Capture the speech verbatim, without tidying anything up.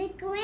because